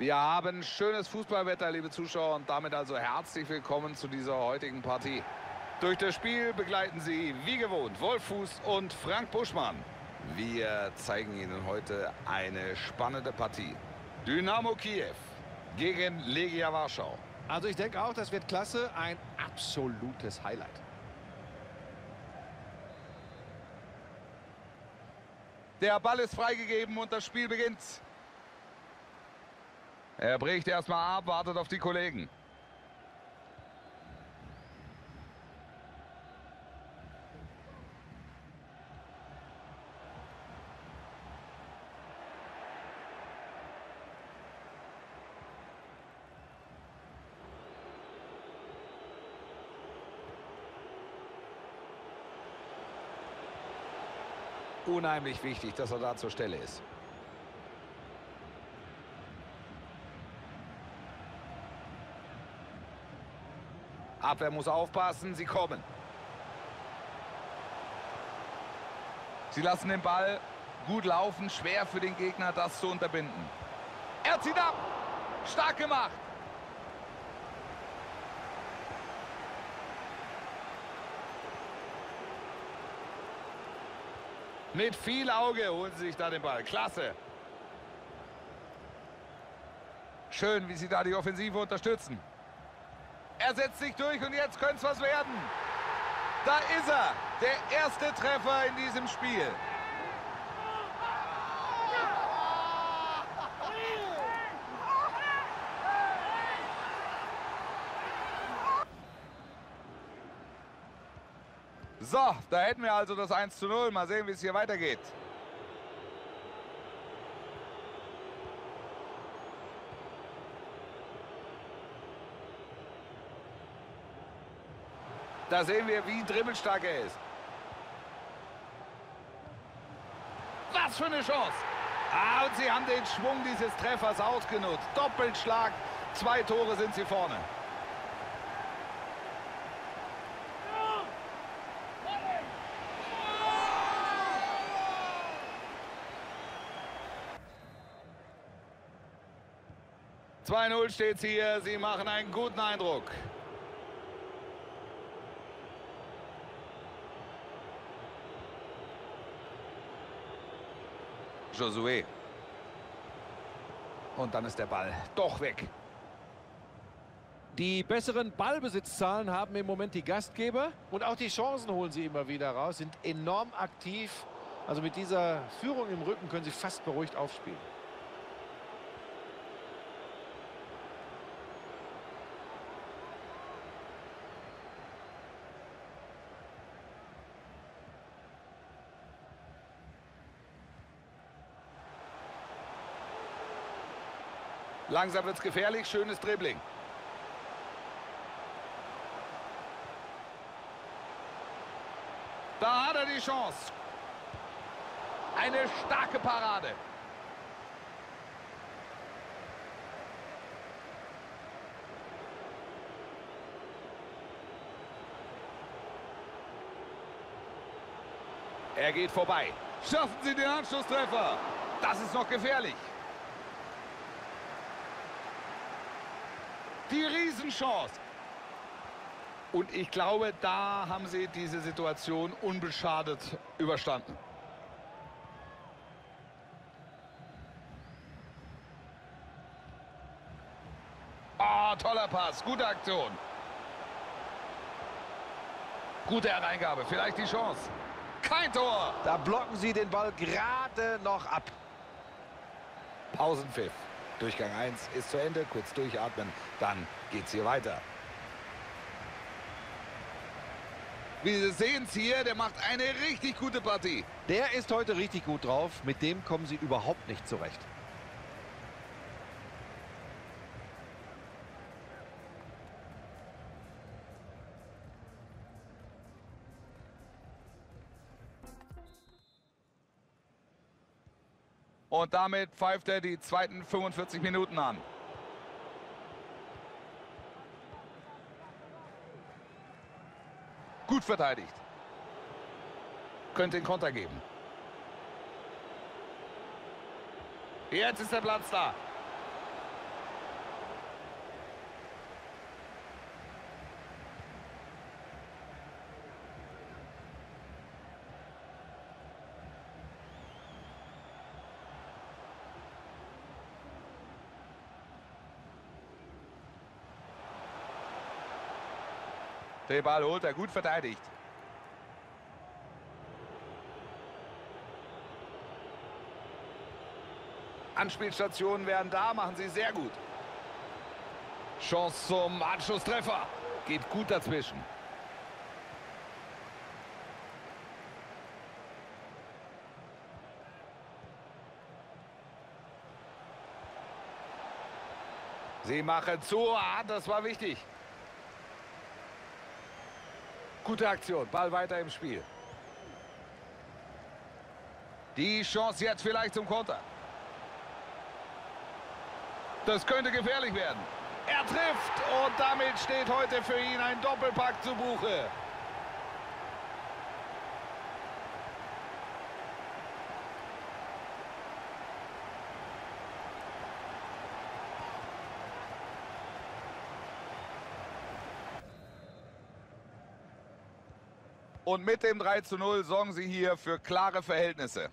Wir haben schönes Fußballwetter, liebe Zuschauer, und damit also herzlich willkommen zu dieser heutigen Partie. Durch das Spiel begleiten Sie wie gewohnt Wolff Fuß und Frank Buschmann. Wir zeigen Ihnen heute eine spannende Partie. Dynamo Kiew gegen Legia Warschau. Also ich denke auch, das wird klasse, ein absolutes Highlight. Der Ball ist freigegeben und das Spiel beginnt. Er bricht erstmal ab, wartet auf die Kollegen. Unheimlich wichtig, dass er da zur Stelle ist. Abwehr muss aufpassen, sie kommen. Sie lassen den Ball gut laufen, schwer für den Gegner, das zu unterbinden. Er zieht ab, stark gemacht. Mit viel Auge holen sie sich da den Ball, klasse. Schön, wie sie da die Offensive unterstützen. Er setzt sich durch und jetzt könnte es was werden. Da ist er, der erste Treffer in diesem Spiel. So, da hätten wir also das 1:0. Mal sehen, wie es hier weitergeht. Da sehen wir, wie dribbelstark er ist. Was für eine Chance! Ah, und sie haben den Schwung dieses Treffers ausgenutzt. Doppelschlag, 2 Tore sind sie vorne. Ja. 2:0 steht es hier, sie machen einen guten Eindruck. Josué. Und dann ist der Ball doch weg. Die besseren Ballbesitzzahlen haben im Moment die Gastgeber. Und auch die Chancen holen sie immer wieder raus, sind enorm aktiv. Also mit dieser Führung im Rücken können sie fast beruhigt aufspielen. Langsam wird es gefährlich, schönes Dribbling. Da hat er die Chance. Eine starke Parade. Er geht vorbei. Schaffen Sie den Anschlusstreffer. Das ist noch gefährlich. Die Riesenchance. Und ich glaube, da haben sie diese Situation unbeschadet überstanden. Oh, toller Pass, gute Aktion. Gute Hereingabe, vielleicht die Chance. Kein Tor. Da blocken sie den Ball gerade noch ab. Pausenpfiff. Durchgang 1 ist zu Ende, kurz durchatmen, dann geht's hier weiter. Wie Sie sehen es hier, der macht eine richtig gute Partie. Der ist heute richtig gut drauf, mit dem kommen sie überhaupt nicht zurecht. Und damit pfeift er die zweiten 45 Minuten an. Gut verteidigt. Könnte den Konter geben. Jetzt ist der Platz da. Den Ball holt er, gut verteidigt. Anspielstationen werden da, machen sie sehr gut. Chance zum Anschlusstreffer. Geht gut dazwischen. Sie machen zu, das war wichtig. Gute Aktion, Ball weiter im Spiel. Die Chance jetzt vielleicht zum Konter. Das könnte gefährlich werden. Er trifft und damit steht heute für ihn ein Doppelpack zu Buche. Und mit dem 3:0 sorgen sie hier für klare Verhältnisse.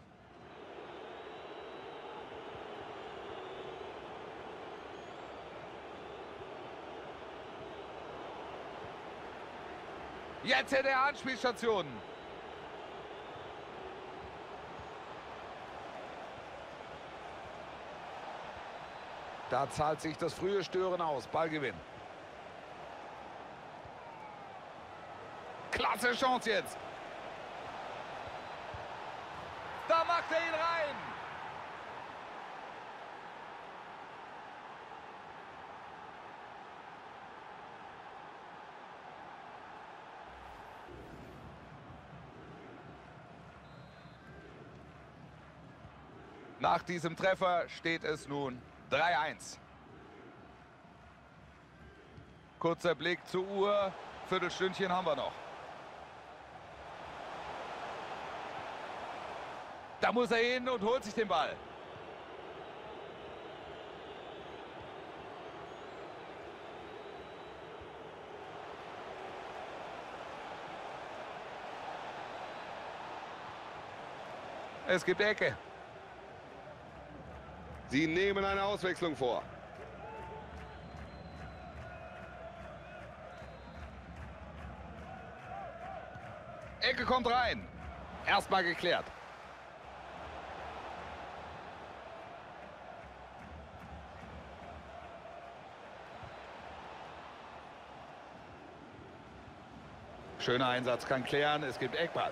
Jetzt hätte er Anspielstationen. Da zahlt sich das frühe Stören aus. Ballgewinn. Klasse Chance jetzt. Da macht er ihn rein. Nach diesem Treffer steht es nun 3:1. Kurzer Blick zur Uhr. Viertelstündchen haben wir noch. Da muss er hin und holt sich den Ball. Es gibt Ecke. Sie nehmen eine Auswechslung vor. Ecke kommt rein. Erstmal geklärt. Schöner Einsatz, kann klären, es gibt Eckball.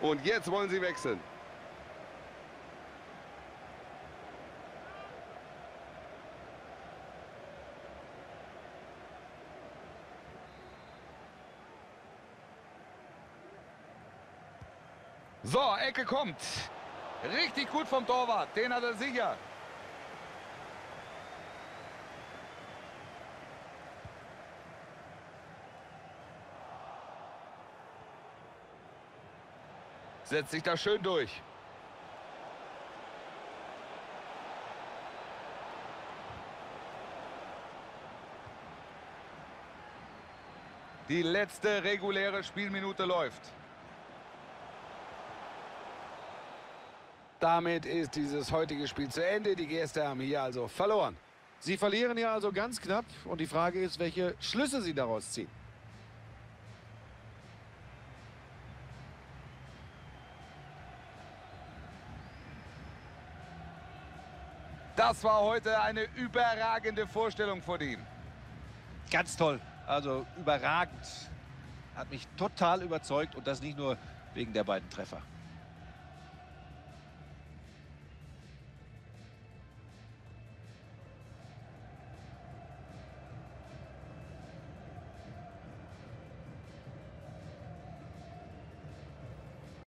Und jetzt wollen sie wechseln. So, Ecke kommt. Richtig gut vom Torwart, den hat er sicher. Setzt sich da schön durch. Die letzte reguläre Spielminute läuft. Damit ist dieses heutige Spiel zu Ende. Die Gäste haben hier also verloren. Sie verlieren hier also ganz knapp. Und die Frage ist, welche Schlüsse sie daraus ziehen. Das war heute eine überragende Vorstellung von ihm. Ganz toll, also überragend. Hat mich total überzeugt und das nicht nur wegen der beiden Treffer.